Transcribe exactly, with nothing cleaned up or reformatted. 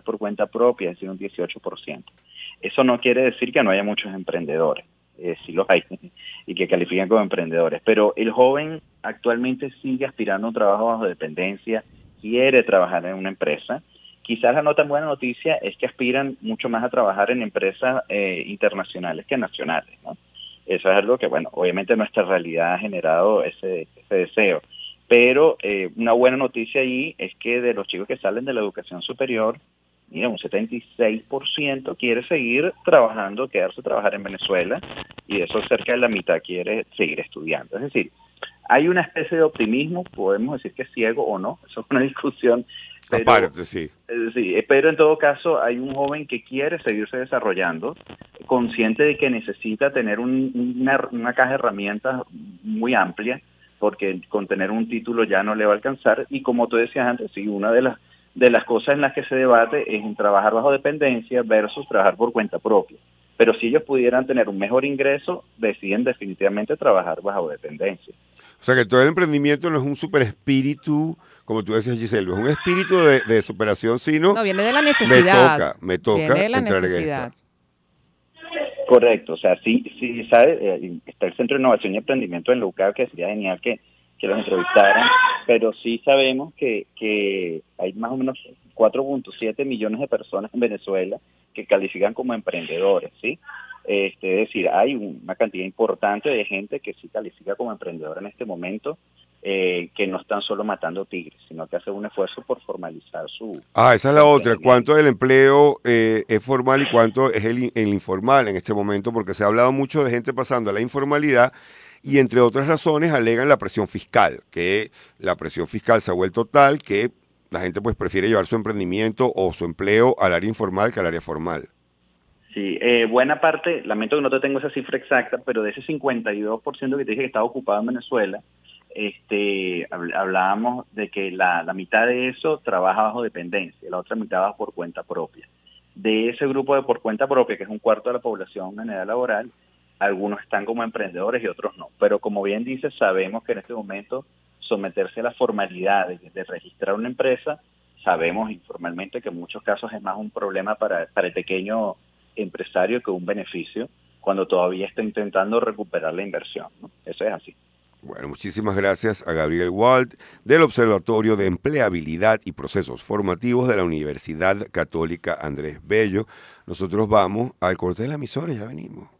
por cuenta propia, es decir, un dieciocho por ciento. Eso no quiere decir que no haya muchos emprendedores, eh, sí los hay, y que califican como emprendedores, pero el joven actualmente sigue aspirando a un trabajo bajo dependencia, quiere trabajar en una empresa. Quizás la no tan buena noticia es que aspiran mucho más a trabajar en empresas eh, internacionales que nacionales, ¿no? Eso es algo que, bueno, obviamente nuestra realidad ha generado ese, ese deseo. Pero eh, una buena noticia ahí es que de los chicos que salen de la educación superior, mira, un setenta y seis por ciento quiere seguir trabajando, quedarse a trabajar en Venezuela, y de eso cerca de la mitad quiere seguir estudiando. Es decir, hay una especie de optimismo, podemos decir que es ciego o no, eso es una discusión. Pero, Aparte, sí. Eh, sí, pero en todo caso hay un joven que quiere seguirse desarrollando, consciente de que necesita tener un, una, una caja de herramientas muy amplia, porque con tener un título ya no le va a alcanzar. Y como tú decías antes, sí, una de las de las cosas en las que se debate es en trabajar bajo dependencia versus trabajar por cuenta propia. Pero si ellos pudieran tener un mejor ingreso, deciden definitivamente trabajar bajo dependencia. O sea que todo el emprendimiento no es un super espíritu, como tú decías, Giselle, es un espíritu de, de superación, sino... No, viene de la necesidad. Me toca, me toca. Viene de la necesidad. Correcto, o sea, sí, sí, ¿sabes? Eh, está el Centro de Innovación y Emprendimiento en la U C A B, que sería genial que, que los entrevistaran, pero sí sabemos que, que hay más o menos cuatro punto siete millones de personas en Venezuela que califican como emprendedores, ¿sí? Este, es decir, hay una cantidad importante de gente que sí califica como emprendedora en este momento, eh, que no están solo matando tigres, sino que hacen un esfuerzo por formalizar su... Ah, esa es la otra. ¿Cuánto del empleo eh, es formal y cuánto es el, el informal en este momento? Porque se ha hablado mucho de gente pasando a la informalidad y, entre otras razones, alegan la presión fiscal, que la presión fiscal se ha vuelto tal que la gente pues prefiere llevar su emprendimiento o su empleo al área informal que al área formal. Sí, eh, buena parte, lamento que no te tengo esa cifra exacta, pero de ese cincuenta y dos por ciento que te dije que estaba ocupado en Venezuela, este, hablábamos de que la, la mitad de eso trabaja bajo dependencia, la otra mitad va por cuenta propia. De ese grupo de por cuenta propia, que es un cuarto de la población en edad laboral, algunos están como emprendedores y otros no. Pero como bien dices, sabemos que en este momento someterse a la formalidad de, de registrar una empresa, sabemos informalmente que en muchos casos es más un problema para, para el pequeño empresario que un beneficio cuando todavía está intentando recuperar la inversión, ¿no? Eso es así. Bueno, muchísimas gracias a Gabriel Wald del Observatorio de Empleabilidad y Procesos Formativos de la Universidad Católica Andrés Bello. Nosotros vamos al corte de la emisora, ya venimos.